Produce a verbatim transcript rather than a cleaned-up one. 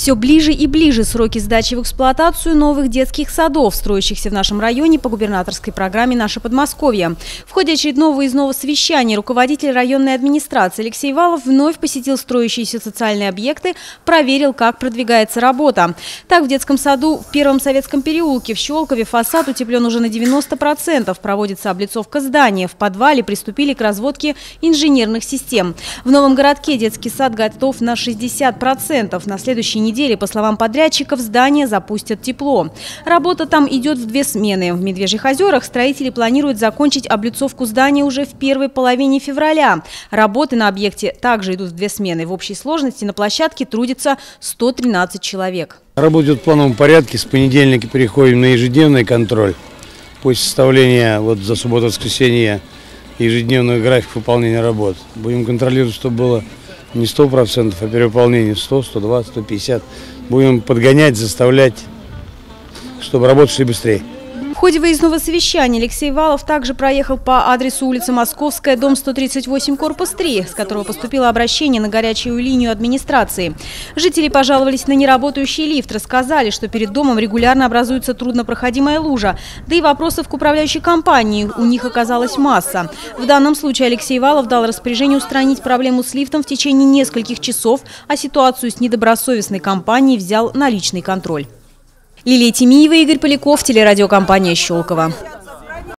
Все ближе и ближе сроки сдачи в эксплуатацию новых детских садов, строящихся в нашем районе по губернаторской программе «Наше Подмосковье». В ходе очередного выездного совещания руководитель районной администрации Алексей Валов вновь посетил строящиеся социальные объекты, проверил, как продвигается работа. Так, в детском саду в Первом Советском переулке в Щелкове фасад утеплен уже на девяносто процентов, проводится облицовка здания, в подвале приступили к разводке инженерных систем. В Новом городке детский сад готов на шестьдесят процентов. На следующей неделе, по словам подрядчиков, здание запустят тепло. Работа там идет в две смены. В Медвежьих озерах строители планируют закончить облицовку здания уже в первой половине февраля. Работы на объекте также идут в две смены. В общей сложности на площадке трудится сто тринадцать человек. Работают в плановом порядке. С понедельника переходим на ежедневный контроль. После составления вот за субботу-воскресенье ежедневных графиков выполнения работ. Будем контролировать, чтобы было не сто процентов, а перевыполнение сто, сто два, сто пятьдесят. Будем подгонять, заставлять, чтобы работы шли быстрее. В ходе выездного совещания Алексей Валов также проехал по адресу улица Московская, дом сто тридцать восемь, корпус три, с которого поступило обращение на горячую линию администрации. Жители пожаловались на неработающий лифт, рассказали, что перед домом регулярно образуется труднопроходимая лужа, да и вопросов к управляющей компании у них оказалась масса. В данном случае Алексей Валов дал распоряжение устранить проблему с лифтом в течение нескольких часов, а ситуацию с недобросовестной компанией взял на личный контроль. Лилия Тимиева, Игорь Поляков, телерадиокомпания «Щелково».